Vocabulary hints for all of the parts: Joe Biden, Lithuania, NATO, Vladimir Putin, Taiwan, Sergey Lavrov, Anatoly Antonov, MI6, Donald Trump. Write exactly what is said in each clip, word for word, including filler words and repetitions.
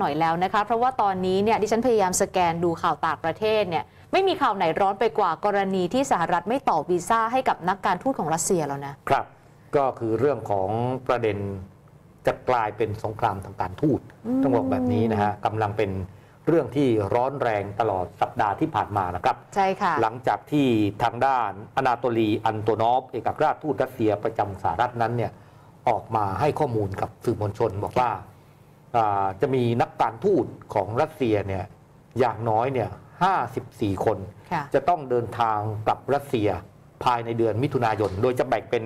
หน่อยแล้วนะคะเพราะว่าตอนนี้เนี่ยดิฉันพยายามสแกนดูข่าวต่างประเทศเนี่ยไม่มีข่าวไหนร้อนไปกว่ากรณีที่สหรัฐไม่ต่อวีซ่าให้กับนักการทูตของรัสเซียแล้วนะครับก็คือเรื่องของประเด็นจะกลายเป็นสงครามทางการทูตต้องบอกแบบนี้นะฮะกำลังเป็นเรื่องที่ร้อนแรงตลอดสัปดาห์ที่ผ่านมานะครับใช่ค่ะหลังจากที่ทางด้านอนาโตลีอันโตนอฟเอกอัครราชทูตรัสเซียประจำสหรัฐนั้นเนี่ยออกมาให้ข้อมูลกับสื่อมวลชนบอกว่าจะมีนักการทูตของรัสเซียเนี่ยอย่างน้อยเนี่ยห้าสิบสี่คนจะต้องเดินทางกลับรัสเซียภายในเดือนมิถุนายนโดยจะแบ่งเป็น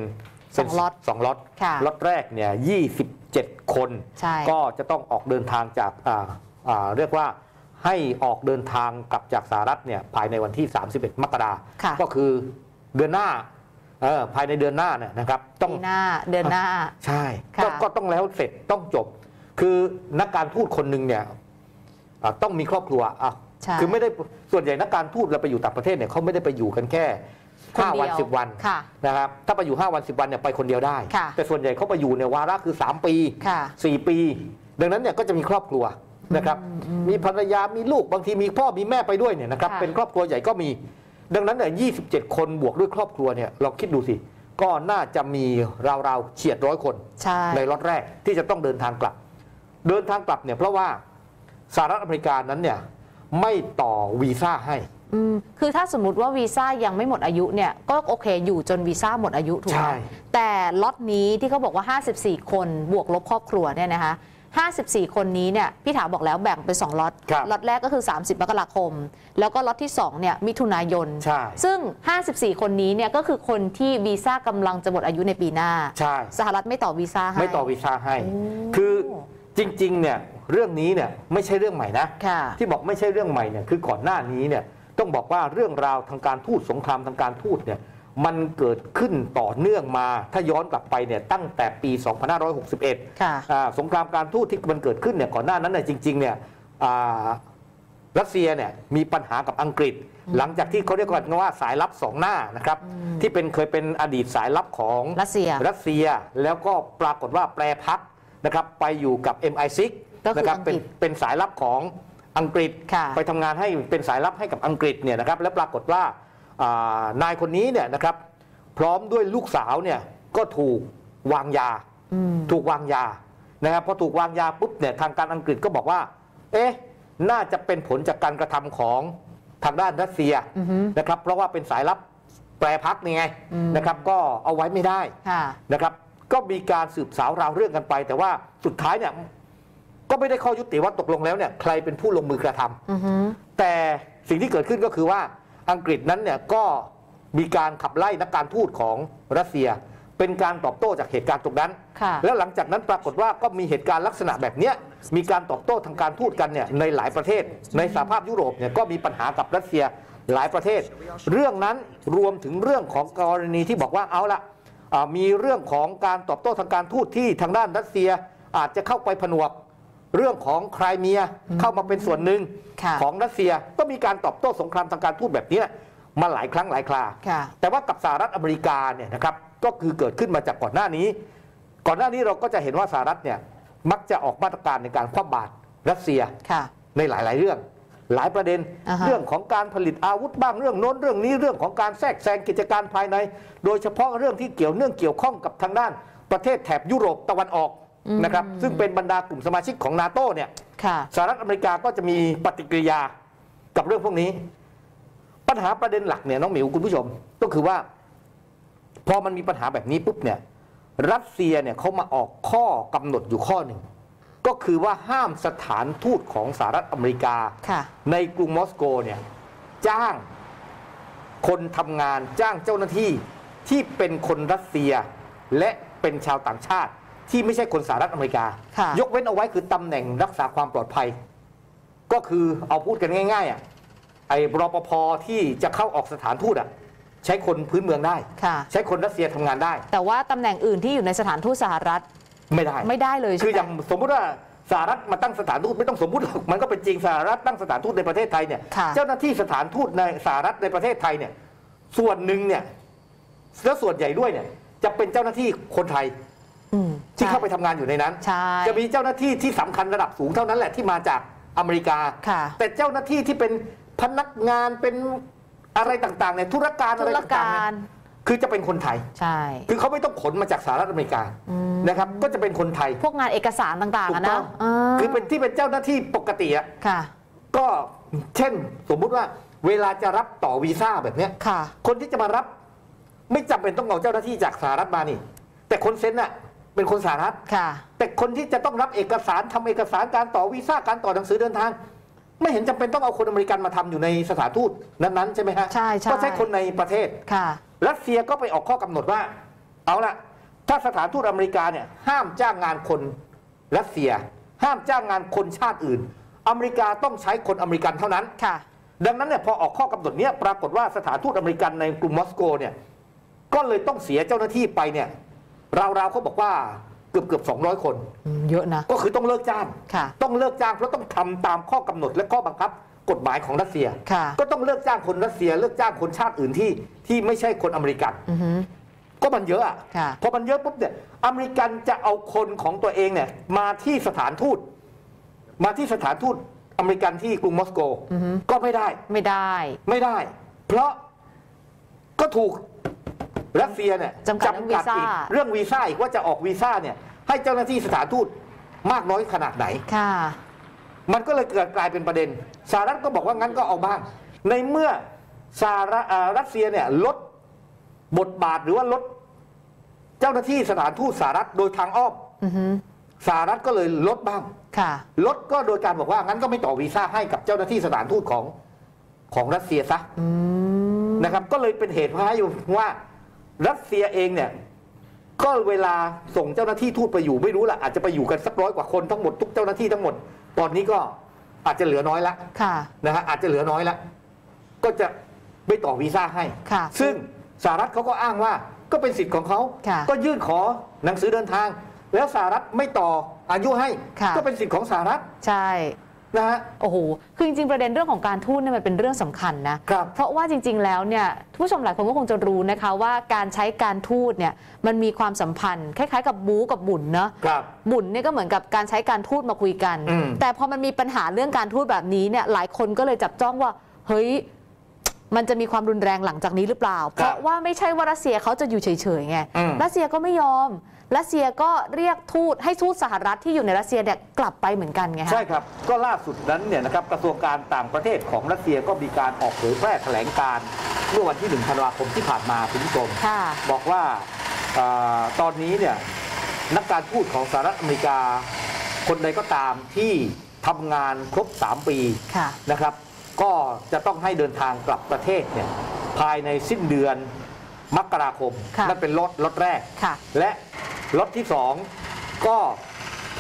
สองล็อตสองล็อตล็อตแรกเนี่ยยี่สิบเจ็ดคนก็จะต้องออกเดินทางจากเรียกว่าให้ออกเดินทางกลับจากสหรัฐเนี่ยภายในวันที่สามสิบเอ็ดมกราคมก็คือเดือนหน้าภายในเดือนหน้าเนี่ยนะครับต้องหน้าเดือนหน้าใช่ก็ต้องแล้วเสร็จต้องจบคือนักการทูตคนหนึ่งเนี่ยต้องมีครอบครัวคือไม่ได้ส่วนใหญ่นักการทูตเราไปอยู่ต่างประเทศเนี่ยเขาไม่ได้ไปอยู่กันแค่ห้าวันสิบวันนะครับถ้าไปอยู่ห้าวันสิบวันเนี่ยไปคนเดียวได้แต่ส่วนใหญ่เขาไปอยู่ในวาระคือสามปีสี่ปีดังนั้นเนี่ยก็จะมีครอบครัวนะครับมีภรรยามีลูกบางทีมีพ่อมีแม่ไปด้วยเนี่ยนะครับเป็นครอบครัวใหญ่ก็มีดังนั้นเนี่ยยี่สิบเจ็ดคนบวกด้วยครอบครัวเนี่ยเราคิดดูสิก็น่าจะมีราวๆเฉียดร้อยคนในล็อตแรกที่จะต้องเดินทางกลับเดินทางกลับเนี่ยเพราะว่าสหรัฐอเมริกานั้นเนี่ยไม่ต่อวีซ่าให้คือถ้าสมมติว่าวีซ่ายังไม่หมดอายุเนี่ยก็โอเคอยู่จนวีซ่าหมดอายุถูกไหมแต่ล็อตนี้ที่เขาบอกว่าห้าสิบสี่คนบวกลบครอบครัวเนี่ยนะคะห้าสิบสี่คนนี้เนี่ยพี่ถาบอกแล้วแบ่งเป็นสองล็อตล็อตแรกก็คือสามสิบมกราคมแล้วก็ล็อตที่สองเนี่ยมิถุนายนซึ่งห้าสิบสี่คนนี้เนี่ยก็คือคนที่วีซ่ากำลังจะหมดอายุในปีหน้าสหรัฐไม่ต่อวีซ่าให้ไม่ต่อวีซ่าให้คือจริงๆเนี่ยเรื่องนี้เนี่ยไม่ใช่เรื่องใหม่นะที่บอกไม่ใช่เรื่องใหม่เนี่ยคือก่อนหน้านี้เนี่ยต้องบอกว่าเรื่องราวทางการทูตสงครามทางการทูตเนี่ยมันเกิดขึ้นต่อเนื่องมาถ้าย้อนกลับไปเนี่ยตั้งแต่ปีสองพันห้าร้อยหกสิบเอ็ดค่ะสงครามการทูตที่มันเกิดขึ้นเนี่ยก่อนหน้านั้นเนี่ยจริงๆเนี่ยรัสเซียเนี่ยมีปัญหากับอังกฤษหลังจากที่เขาเรียกกันว่าสายลับสองหน้านะครับที่เป็นเคยเป็นอดีตสายลับของรัสเซียรัสเซียแล้วก็ปรากฏว่าแปรพักนะครับไปอยู่กับ เอ็ม ไอ ซิกซ์ นะครับเป็นเป็นสายลับของอังกฤษไปทำงานให้เป็นสายลับให้กับอังกฤษเนี่ยนะครับแล้วปรากฏว่านายคนนี้เนี่ยนะครับพร้อมด้วยลูกสาวเนี่ยก็ถูกวางยาถูกวางยานะครับพอถูกวางยาปุ๊บเนี่ยทางการอังกฤษก็บอกว่าเอ๊ะน่าจะเป็นผลจากการกระทำของทางด้านรัสเซียนะครับเพราะว่าเป็นสายลับแปรพักนี่ไงนะครับก็เอาไว้ไม่ได้นะครับก็มีการสืบสาวราวเรื่องกันไปแต่ว่าสุดท้ายเนี่ยก็ไม่ได้ข้อยุติว่าตกลงแล้วเนี่ยใครเป็นผู้ลงมือกระทำแต่สิ่งที่เกิดขึ้นก็คือว่าอังกฤษนั้นเนี่ยก็มีการขับไล่นักการทูตของรัสเซียเป็นการตอบโต้จากเหตุการณ์ตรงนั้นแล้วหลังจากนั้นปรากฏว่าก็มีเหตุการณ์ลักษณะแบบนี้มีการตอบโต้ทางการทูตกันเนี่ยในหลายประเทศในสหภาพยุโรปเนี่ยก็มีปัญหากับรัสเซียหลายประเทศเรื่องนั้นรวมถึงเรื่องของกรณีที่บอกว่าเอาละมีเรื่องของการตอบโต้ทางการทูตที่ทางด้านรัสเซียอาจจะเข้าไปผนวกเรื่องของไครเมียเข้ามาเป็นส่วนหนึ่งของรัสเซียก็มีการตอบโต้สงครามทางการทูตแบบนี้มาหลายครั้งหลายคราแต่ว่ากับสหรัฐอเมริกาเนี่ยนะครับก็คือเกิดขึ้นมาจากก่อนหน้านี้ก่อนหน้านี้เราก็จะเห็นว่าสหรัฐเนี่ยมักจะออกมาตรการในการคว่ำบาตรรัสเซียในหลายๆเรื่องหลายประเด็นเรื่องของการผลิตอาวุธบ้างเรื่องโน้นเรื่องนี้เรื่องของการแทรกแซงกิจการภายในโดยเฉพาะเรื่องที่เกี่ยวเนื่องเกี่ยวข้องกับทางด้านประเทศแถบยุโรปตะวันออกนะครับซึ่งเป็นบรรดากลุ่มสมาชิกของนาโต้เนี่ยสหรัฐอเมริกาก็จะมีปฏิกิริยากับเรื่องพวกนี้ปัญหาประเด็นหลักเนี่ยน้องหมิวคุณผู้ชมก็คือว่าพอมันมีปัญหาแบบนี้ปุ๊บเนี่ยรัสเซียเนี่ยเขามาออกข้อกำหนดอยู่ข้อหนึ่งก็คือว่าห้ามสถานทูตของสหรัฐอเมริกาในกรุงมอสโกเนี่ยจ้างคนทำงานจ้างเจ้าหน้าที่ที่เป็นคนรัสเซียและเป็นชาวต่างชาติที่ไม่ใช่คนสหรัฐอเมริกายกเว้นเอาไว้คือตำแหน่งรักษาความปลอดภัยก็คือเอาพูดกันง่ายๆอ่ะไอ้รปภที่จะเข้าออกสถานทูตอ่ะใช้คนพื้นเมืองได้ใช้คนรัสเซียทำงานได้แต่ว่าตำแหน่งอื่นที่อยู่ในสถานทูตสหรัฐไม่ได้ไม่ได้เลยคืออย่างสมมุติว่าสหรัฐมาตั้งสถานทูตไม่ต้องสมมุติมันก็เป็นจริงสหรัฐตั้งสถานทูตในประเทศไทยเนี่ยเจ้าหน้าที่สถานทูตในสหรัฐในประเทศไทยเนี่ยส่วนหนึ่งเนี่ยและส่วนใหญ่ด้วยเนี่ยจะเป็นเจ้าหน้าที่คนไทย ที่เข้าไปทำงานอยู่ในนั้นจะมีเจ้าหน้าที่ที่สำคัญระดับสูงเท่านั้นแหละที่มาจากอเมริกาแต่เจ้าหน้าที่ที่เป็นพนักงานเป็นอะไรต่างๆเนี่ยธุรการอะไรต่างๆคือจะเป็นคนไทยใช่คือเขาไม่ต้องขนมาจากสหรัฐอเมริกานะครับก็จะเป็นคนไทยพวกงานเอกสารต่างๆนะคือเป็นที่เป็นเจ้าหน้าที่ปกติอ่ะก็เช่นสมมุติว่าเวลาจะรับต่อวีซ่าแบบเนี้ยคนที่จะมารับไม่จำเป็นต้องเอาเจ้าหน้าที่จากสหรัฐมานี่แต่คนเซ็นน่ะเป็นคนสหรัฐค่ะแต่คนที่จะต้องรับเอกสารทำเอกสารการต่อวีซ่าการต่อหนังสือเดินทางไม่เห็นจำเป็นต้องเอาคนอเมริกันมาทำอยู่ในสถานทูตนั้นๆใช่ไหมฮะใช่ใช่ก็ใช้คนในประเทศค่ะรัสเซียก็ไปออกข้อกำหนดว่าเอาล่ะถ้าสถานทูตอเมริกาเนี่ยห้ามจ้างงานคนรัสเซียห้ามจ้างงานคนชาติอื่นอเมริกาต้องใช้คนอเมริกันเท่านั้นค่ะดังนั้นเนี่ยพอออกข้อกำหนดเนี้ยปรากฏว่าสถานทูตอเมริกันในกรุงมอสโกเนี่ยก็เลยต้องเสียเจ้าหน้าที่ไปเนี่ยราวๆเขาบอกว่าเกือบเกือบสองร้อยคนเยอะนะก็คือต้องเลิกจ้างต้องเลิกจ้างเพราะต้องทำตามข้อกำหนดและข้อบังคับกฎหมายของรัสเซียก็ต้องเลิกจ้างคนรัสเซียเลิกจ้างคนชาติอื่นที่ที่ไม่ใช่คนอเมริกันก็มันเยอะพอมันเยอะปุ๊บเนี่ยอเมริกันจะเอาคนของตัวเองเนี่ยมาที่สถานทูตมาที่สถานทูตอเมริกันที่กรุงมอสโกก็ไม่ได้ไม่ได้ไม่ได้เพราะก็ถูกรัสเซียเนี่ยจำกัดอีกเรื่องวีซ่าอีกว่าจะออกวีซ่าเนี่ยให้เจ้าหน้าที่สถานทูตมากน้อยขนาดไหนค่ะมันก็เลยเกิดกลายเป็นประเด็นสหรัฐก็บอกว่างั้นก็เอาบ้างในเมื่อสหรัฐรัสเซียเนี่ยลดบทบาทหรือว่าลดเจ้าหน้าที่สถานทูตสหรัฐโดยทางอ้อมสหรัฐก็เลยลดบ้างค่ะลดก็โดยการบอกว่างั้นก็ไม่ต่อวีซ่าให้กับเจ้าหน้าที่สถานทูตของของรัสเซียซะนะครับก็เลยเป็นเหตุให้ว่ารัสเซียเองเนี่ยก็เวลาส่งเจ้าหน้าที่ทูตไปอยู่ไม่รู้ละอาจจะไปอยู่กันสักร้อยกว่าคนทั้งหมดทุกเจ้าหน้าที่ทั้งหมดตอนนี้ก็อาจจะเหลือน้อยละนะฮะอาจจะเหลือน้อยละก็จะไม่ต่อวีซ่าให้ซึ่งสหรัฐเขาก็อ้างว่าก็เป็นสิทธิ์ของเขาก็ยื่นขอหนังสือเดินทางแล้วสหรัฐไม่ต่ออายุให้ก็เป็นสิทธิ์ของสหรัฐใช่นะฮะโอ้โหคือจริงๆประเด็นเรื่องของการทูตเนี่ยมันเป็นเรื่องสำคัญนะเพราะว่าจริงๆแล้วเนี่ยผู้ชมหลายคนก็คงจะรู้นะคะว่าการใช้การทูตเนี่ยมันมีความสัมพันธ์คล้ายๆกับบู๊กับบุญเนาะบุญเนี่ยก็เหมือนกับการใช้การทูตมาคุยกันแต่พอมันมีปัญหาเรื่องการทูตแบบนี้เนี่ยหลายคนก็เลยจับจ้องว่าเฮ้ยมันจะมีความรุนแรงหลังจากนี้หรือเปล่าเพราะว่าไม่ใช่ว่ารัสเซียเขาจะอยู่เฉยๆไงรัสเซียก็ไม่ยอมรัสเซียก็เรียกทูตให้ทูตสหรัฐที่อยู่ในรัสเซียเนี่ยกลับไปเหมือนกันไงฮะใช่ครับก็ล่าสุดนั้นเนี่ยนะครับกระทรวงการต่างประเทศของรัสเซียก็มีการออกเผยแพร่แถลงการเมื่อวันที่หนึ่งธันวาคมที่ผ่านมาคุณผู้ชมบอกว่าตอนนี้เนี่ยนักการทูตของสหรัฐอเมริกาคนใดก็ตามที่ทำงานครบสามปีนะครับก็จะต้องให้เดินทางกลับประเทศเนี่ยภายในสิ้นเดือนมกราคมนั่นเป็นล็อตล็อตแรกและล็อตที่สองก็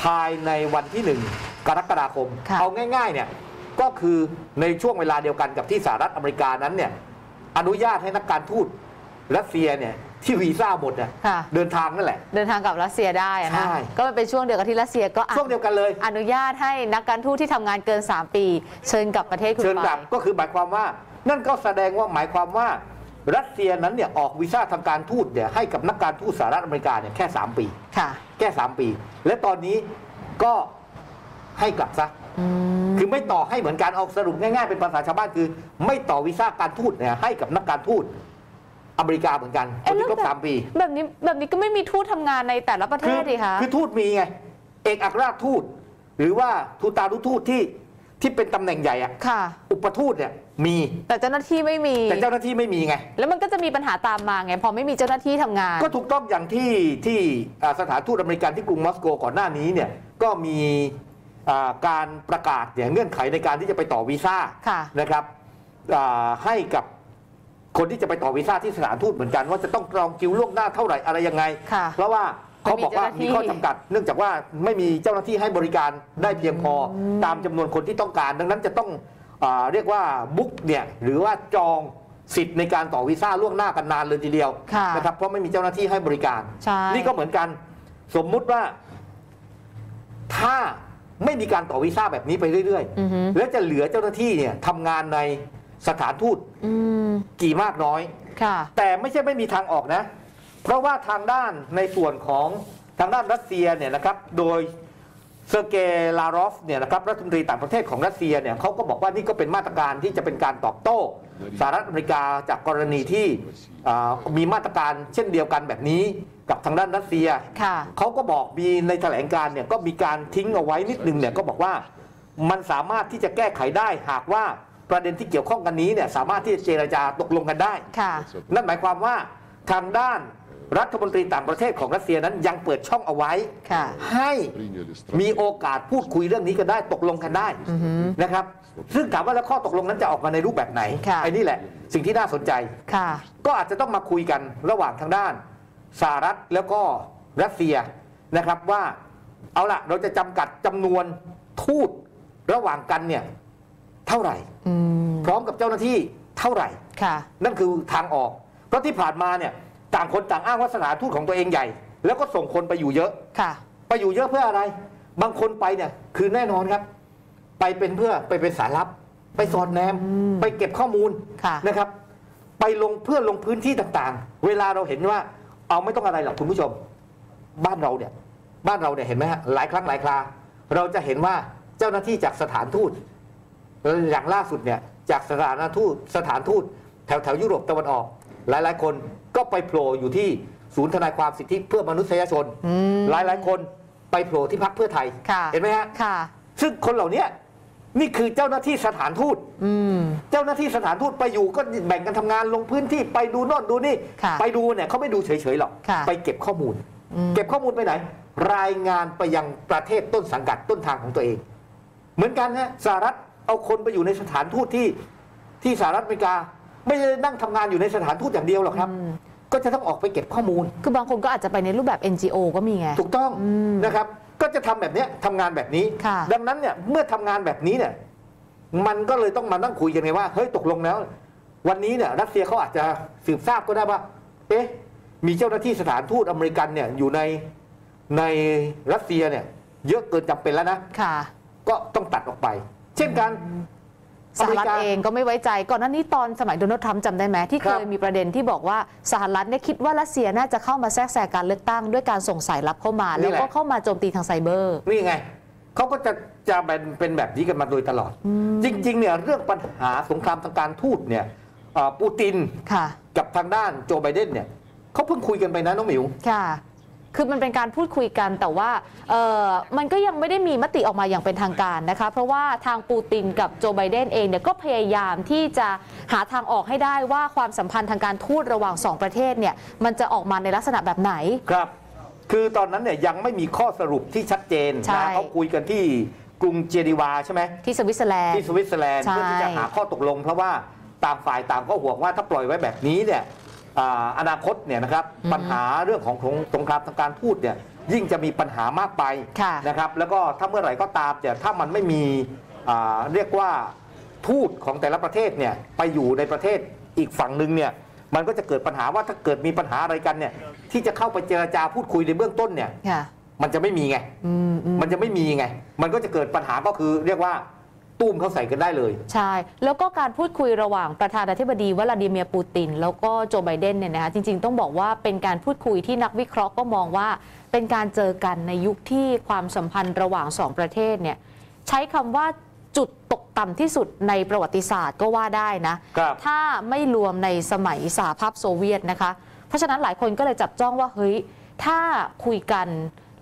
ภายในวันที่หนึ่งกรกฎาคมเอาง่ายๆเนี่ยก็คือในช่วงเวลาเดียวกันกับที่สหรัฐอเมริกานั้นเนี่ยอนุญาตให้นักการทูตรัสเซียเนี่ยที่วีซ่าหมดเนี่ยเดินทางนั่นแหละเดินทางกับรัสเซียได้นะก็เป็นช่วงเดียวกับที่รัสเซียก็ช่วงเดียวกันเลยอนุญาตให้นักการทูตที่ทำงานเกินสามปีเชิญกลับประเทศคุณไปเชิญกลับก็คือหมายความว่านั่นก็แสดงว่าหมายความว่ารัสเซียนั้นเนี่ยออกวีซ่าทางการทูตเนี่ยให้กับนักการทูตสหรัฐอเมริกาเนี่ยแค่สามปีค่ะแค่สามปีและตอนนี้ก็ให้กลับซะคือไม่ต่อให้เหมือนการออกสรุปง่ายๆเป็นภาษาชาวบ้านคือไม่ต่อวีซ่าการทูตเนี่ยให้กับนักการทูตอเมริกาเหมือนกันคนที่ครบสามปีแบบนี้แบบนี้ก็ไม่มีทูตทำงานในแต่ละประเทศดิคะคือทูตมีไงเอกอัครราชทูตหรือว่าทูตานุทูตที่ที่เป็นตำแหน่งใหญ่อะค่ะอุปทูตเนี่ยมีแต่เจ้าหน้าที่ไม่มีแต่เจ้าหน้าที่ไม่มีไงแล้วมันก็จะมีปัญหาตามมาไงพอไม่มีเจ้าหน้าที่ทำงานก็ถูกต้องอย่างที่ที่สถานทูตอเมริกันที่กรุงมอสโกก่อนหน้านี้เนี่ยก็มีการประกาศเนี่ยเงื่อนไขในการที่จะไปต่อวีซ่านะครับให้กับคนที่จะไปต่อวีซ่าที่สถานทูตเหมือนกันว่าจะต้องจองคิวล่วงหน้าเท่าไหร่อะไรยังไงเพราะว่าเขาบอกว่ามีข้อจำกัดเนื่องจากว่าไม่มีเจ้าหน้าที่ให้บริการได้เพียงพอตามจำนวนคนที่ต้องการดังนั้นจะต้องเรียกว่าบุ๊กเนี่ยหรือว่าจองสิทธิ์ในการต่อวีซ่าล่วงหน้ากันนานเลยทีเดียวนะครับเพราะไม่มีเจ้าหน้าที่ให้บริการนี่ก็เหมือนกันสมมุติว่าถ้าไม่มีการต่อวีซ่าแบบนี้ไปเรื่อยๆแล้วจะเหลือเจ้าหน้าที่เนี่ยทำงานในสถานทูตกี่มากน้อยแต่ไม่ใช่ไม่มีทางออกนะเพราะว่าทางด้านในส่วนของ ทางด้านรัสเซียเนี่ยนะครับโดยเซอร์เกย์ลาโรฟเนี่ยนะครับรัฐมนตรีต่างประเทศของรัสเซียเนี่ยเขาก็บอกว่านี่ก็เป็นมาตรการที่จะเป็นการตอบโต้สหรัฐอเมริกาจากกรณีที่มีมาตรการเช่นเดียวกันแบบนี้กับทางด้านรัสเซียเขาก็บอกมีในแถลงการเนี่ยก็มีการทิ้งเอาไว้นิดนึงเนี่ยก็บอกว่ามันสามารถที่จะแก้ไขได้หากว่าประเด็นที่เกี่ยวข้องกันนี้เนี่ยสามารถที่จะเจรจาตกลงกันได้นั่นหมายความว่าทางด้านรัฐมนตรีต่างประเทศของรัสเซียนั้นยังเปิดช่องเอาไว้ให้มีโอกาสพูดคุยเรื่องนี้กันได้ตกลงกันได้นะครับซึ่งถามว่าแล้วข้อตกลงนั้นจะออกมาในรูปแบบไหนไอ้นี่แหละสิ่งที่น่าสนใจก็อาจจะต้องมาคุยกันระหว่างทางด้านสหรัฐแล้วก็รัสเซียนะครับว่าเอาล่ะเราจะจำกัดจำนวนทูตระหว่างกันเนี่ยเท่าไหร่พร้อมกับเจ้าหน้าที่เท่าไหร่นั่นคือทางออกเพราะที่ผ่านมาเนี่ยต่างคนต่างอ้างว่าสถานทูตของตัวเองใหญ่แล้วก็ส่งคนไปอยู่เยอะไปอยู่เยอะเพื่ออะไรบางคนไปเนี่ยคือแน่นอนครับไปเป็นเพื่อไปเป็นสายลับไปสอดแนมไปเก็บข้อมูลนะครับไปลงเพื่อลงพื้นที่ต่างๆเวลาเราเห็นว่าเอาไม่ต้องอะไรหรอกคุณผู้ชมบ้านเราเนี่ยบ้านเราเนี่ยเห็นไหมฮะหลายครั้งหลายคราเราจะเห็นว่าเจ้าหน้าที่จากสถานทูตอย่างล่าสุดเนี่ยจากสถานทูตสถานทูตแถวแถวยุโรปตะวันออกหลายๆคนก็ไปโผล่อยู่ที่ศูนย์ทนายความสิทธิเพื่อมนุษยชนหลายๆคนไปโผล่ที่พรรคเพื่อไทยเห็นไหมฮะซึ่งคนเหล่านี้นี่คือเจ้าหน้าที่สถานทูตเจ้าหน้าที่สถานทูตไปอยู่ก็แบ่งกันทำงานลงพื้นที่ไปดูโน่นดูนี่ไปดูเนี่ยเขาไม่ดูเฉยๆหรอกไปเก็บข้อมูลเก็บข้อมูลไปไหนรายงานไปยังประเทศต้นสังกัดต้นทางของตัวเองเหมือนกันนะสหรัฐเอาคนไปอยู่ในสถานทูตที่ที่สหรัฐอเมริกาไม่ได้นั่งทำงานอยู่ในสถานทูตอย่างเดียวหรอกครับก็จะต้องออกไปเก็บข้อมูลคือบางคนก็อาจจะไปในรูปแบบ เอ็น จี โอ ก็มีไงถูกต้องนะครับก็จะทำแบบนี้ทำงานแบบนี้ดังนั้นเนี่ยเมื่อทำงานแบบนี้เนี่ยมันก็เลยต้องมานั่งคุยกันไงว่าเฮ้ยตกลงแล้ววันนี้เนี่ยรัสเซียเขาอาจจะสืบทราบก็ได้ว่าเอ๊ะมีเจ้าหน้าที่สถานทูตอเมริกันเนี่ยอยู่ในในรัสเซียเนี่ยเยอะเกินจำเป็นแล้วนะก็ต้องตัดออกไปเช่นกันสหรัฐเองก็ไม่ไว้ใจก่อนหน้านี้ตอนสมัยโดนัลด์ทรัมป์จำได้ไหมที่เคยมีประเด็นที่บอกว่าสหรัฐเนี่ยคิดว่ารัสเซียน่าจะเข้ามาแทรกแซงการเลือกตั้งด้วยการส่งสายลับเข้ามาแล้วก็เข้ามาโจมตีทางไซเบอร์นี่ไงเขาก็จะจะเป็นเป็นแบบนี้กันมาโดยตลอดจริงๆเนี่ยเรื่องปัญหาสงครามทางการทูตเนี่ยปูตินกับทางด้านโจไบเดนเนี่ยเขาเพิ่งคุยกันไปนะน้องหมิวค่ะคือมันเป็นการพูดคุยกันแต่ว่าเอ่อมันก็ยังไม่ได้มีมติออกมาอย่างเป็นทางการนะคะเพราะว่าทางปูตินกับโจไบเดนเองเนี่ยก็พยายามที่จะหาทางออกให้ได้ว่าความสัมพันธ์ทางการทูตระหว่างสองประเทศเนี่ยมันจะออกมาในลักษณะแบบไหนครับคือตอนนั้นเนี่ยยังไม่มีข้อสรุปที่ชัดเจนนะเขาคุยกันที่กรุงเจนีวาใช่ไหมที่สวิตเซอร์แลนด์ที่สวิตเซอร์แลนด์เพื่อที่จะหาข้อตกลงเพราะว่าต่างฝ่ายต่างก็ห่วงว่าถ้าปล่อยไว้แบบนี้เนี่ยอนาคตเนี่ยนะครับปัญหาเรื่องของสงครามทางการทูตเนี่ยยิ่งจะมีปัญหามากไปนะครับแล้วก็ถ้าเมื่อไหร่ก็ตามเนี่ยถ้ามันไม่มีเรียกว่าทูตของแต่ละประเทศเนี่ยไปอยู่ในประเทศอีกฝั่งหนึ่งเนี่ยมันก็จะเกิดปัญหาว่าถ้าเกิดมีปัญหาอะไรกันเนี่ยที่จะเข้าไปเจรจาพูดคุยในเบื้องต้นเนี่ยมันจะไม่มีไงมันจะไม่มีไงมันก็จะเกิดปัญหาก็คือเรียกว่าตุ้มเขาใส่กันได้เลยใช่แล้วก็การพูดคุยระหว่างประธานาธิบดีวลาดิเมียร์ปูตินแล้วก็โจไบเดนเนี่ยนะคะจริงๆต้องบอกว่าเป็นการพูดคุยที่นักวิเคราะห์ก็มองว่าเป็นการเจอกันในยุคที่ความสัมพันธ์ระหว่างสองประเทศเนี่ยใช้คำว่าจุดตกต่ำที่สุดในประวัติศาสตร์ก็ว่าได้นะถ้าไม่รวมในสมัยสหภาพโซเวียตนะคะเพราะฉะนั้นหลายคนก็เลยจับจ้องว่าเฮ้ยถ้าคุยกัน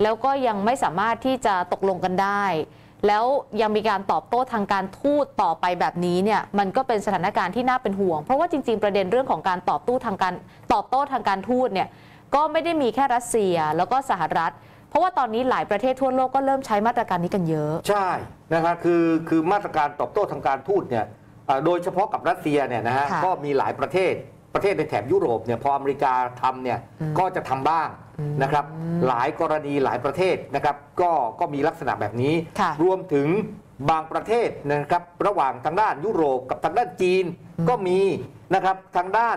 แล้วก็ยังไม่สามารถที่จะตกลงกันได้แล้วยังมีการตอบโต้ทางการทูตต่อไปแบบนี้เนี่ยมันก็เป็นสถานการณ์ที่น่าเป็นห่วงเพราะว่าจริงๆประเด็นเรื่องของการตอบโต้ทางการตอบโต้ทางการทูตเนี่ยก็ไม่ได้มีแค่รัสเซียแล้วก็สหรัฐเพราะว่าตอนนี้หลายประเทศทั่วโลกก็เริ่มใช้มาตรการนี้กันเยอะใช่นะคะคือคือมาตรการตอบโต้ทางการทูตเนี่ยโดยเฉพาะกับรัสเซียเนี่ยนะฮะก็มีหลายประเทศประเทศในแถบยุโรปเนี่ยพออเมริกาทำเนี่ยก็จะทำบ้างนะครับหลายกรณีหลายประเทศนะครับก็ก็มีลักษณะแบบนี้รวมถึงบางประเทศนะครับระหว่างทางด้านยุโรปกับทางด้านจีนก็มีนะครับทางด้าน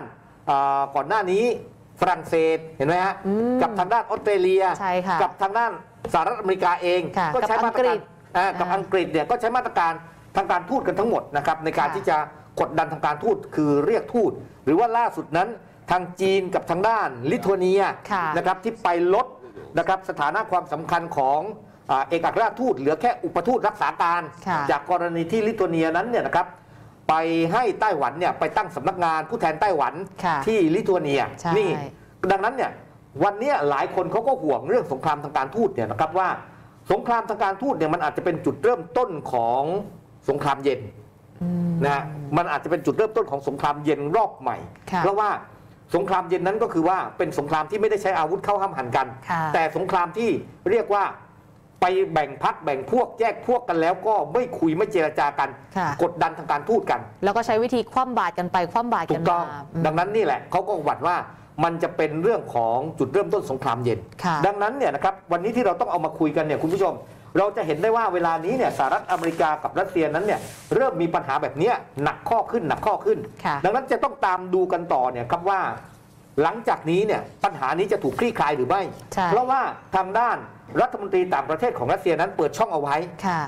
ก่อนหน้านี้ฝรั่งเศสเห็นไหมฮะกับทางด้านออสเตรเลียกับทางด้านสหรัฐอเมริกาเองก็ใช้มาตรการกับอังกฤษเนี่ยก็ใช้มาตรการทางการทูตกันทั้งหมดนะครับในการที่จะกดดันทางการทูตคือเรียกทูตหรือว่าล่าสุดนั้นทางจีนกับทางด้านลิทัวเนียนะครับที่ไปลด นะครับสถานะความสำคัญของเอกอัครราชทูตเหลือแค่อุปทูตรักษาการจากกรณีที่ลิทัวเนียนั้นเนี่ยนะครับไปให้ไต้หวันเนี่ยไปตั้งสำนักงานผู้แทนไต้หวันที่ลิทัวเนียนี่ดังนั้นเนี่ยวันนี้หลายคนเขาก็ห่วงเรื่องสงครามทางการทูตเนี่ยนะครับว่าสงครามทางการทูตเนี่ยมันอาจจะเป็นจุดเริ่มต้นของสงครามเย็นนะฮะมันอาจจะเป็นจุดเริ่มต้นของสงครามเย็นรอบใหม่เพราะว่าสงครามเย็นนั้นก็คือว่าเป็นสงครามที่ไม่ได้ใช้อาวุธเข้าห้ำหั่นกันแต่สงครามที่เรียกว่าไปแบ่งพักแบ่งพวกแยกพวกกันแล้วก็ไม่คุยไม่เจรจากันกดดันทางการทูตกันแล้วก็ใช้วิธีคว่ำบาตรกันไปคว่ำบาตรกันมาดังนั้นนี่แหละเขาก็หวั่นว่ามันจะเป็นเรื่องของจุดเริ่มต้นสงครามเย็นดังนั้นเนี่ยนะครับวันนี้ที่เราต้องเอามาคุยกันเนี่ยคุณผู้ชมเราจะเห็นได้ว่าเวลานี้เนี่ยสหรัฐอเมริกากับรัสเซียนั้นเนี่ยเริ่มมีปัญหาแบบนี้หนักข้อขึ้นหนักข้อขึ้นดังนั้นจะต้องตามดูกันต่อเนี่ยครับว่าหลังจากนี้เนี่ยปัญหานี้จะถูกคลี่คลายหรือไม่เพราะว่าทางด้านรัฐมนตรีต่างประเทศของรัสเซียนั้นเปิดช่องเอาไว้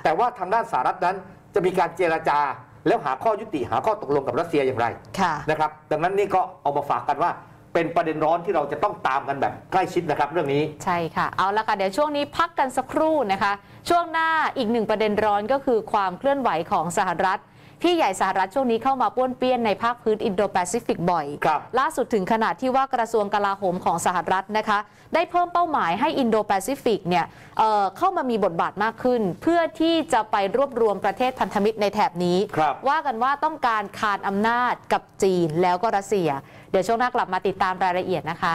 แต่ว่าทางด้านสหรัฐนั้นจะมีการเจรจาแล้วหาข้อยุติหาข้อตกลงกับรัสเซียอย่างไรนะครับดังนั้นนี่ก็เอามาฝากกันว่าเป็นประเด็นร้อนที่เราจะต้องตามกันแบบใกล้ชิดนะครับเรื่องนี้ใช่ค่ะเอาละค่ะเดี๋ยวช่วงนี้พักกันสักครู่นะคะช่วงหน้าอีกหนึ่งประเด็นร้อนก็คือความเคลื่อนไหวของสหรัฐพี่ใหญ่สหรัฐช่วงนี้เข้ามาป้วนเปี้ยนในภาคพื้นอินโดแปซิฟิกบ่อยล่าสุดถึงขนาดที่ว่ากระทรวงกลาโหมของสหรัฐนะคะได้เพิ่มเป้าหมายให้อินโดแปซิฟิกเนี่ย เอ่อ เข้ามามีบทบาทมากขึ้นเพื่อที่จะไปรวบรวมประเทศพันธมิตรในแถบนี้ว่ากันว่าต้องการคานอำนาจกับจีนแล้วก็รัสเซียเดี๋ยวช่วงหน้ากลับมาติดตามรายละเอียดนะคะ